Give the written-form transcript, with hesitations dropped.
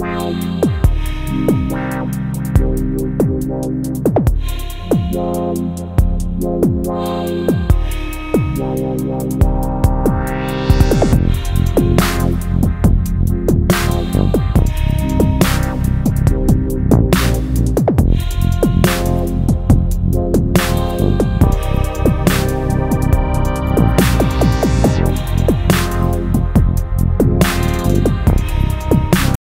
Wow.